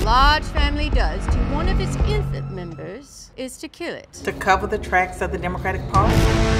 a large family does to one of its infant members is to kill it. To cover the tracks of the Democratic Party?